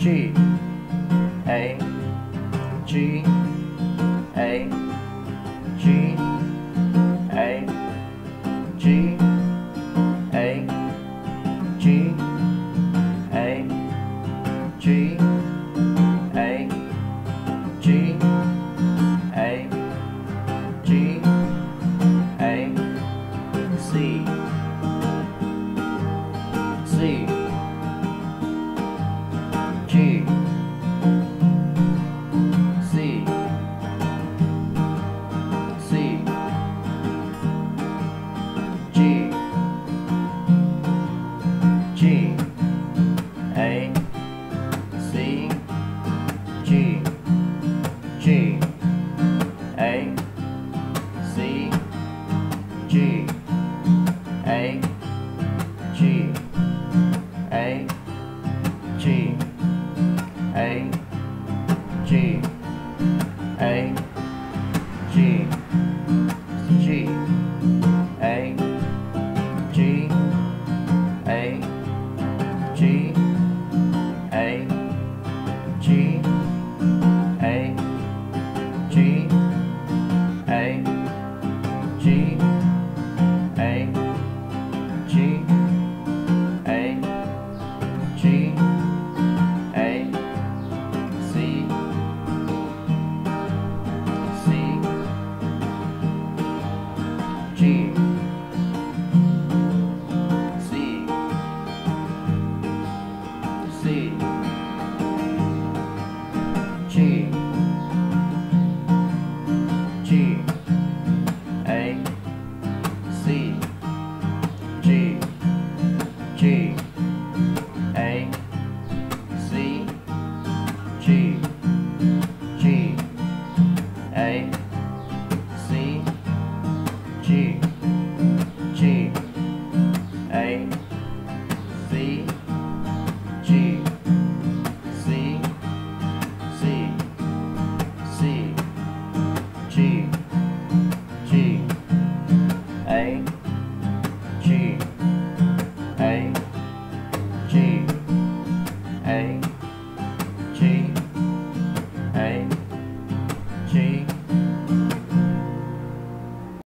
G A G A G A G A G A G A G A G A C C G C C G G A C G G A C G A G A G A G A G G A G A G A G A G A G A G A G A C C G C C G G A C G G A C G G A C G G A C G C C C G G A G A G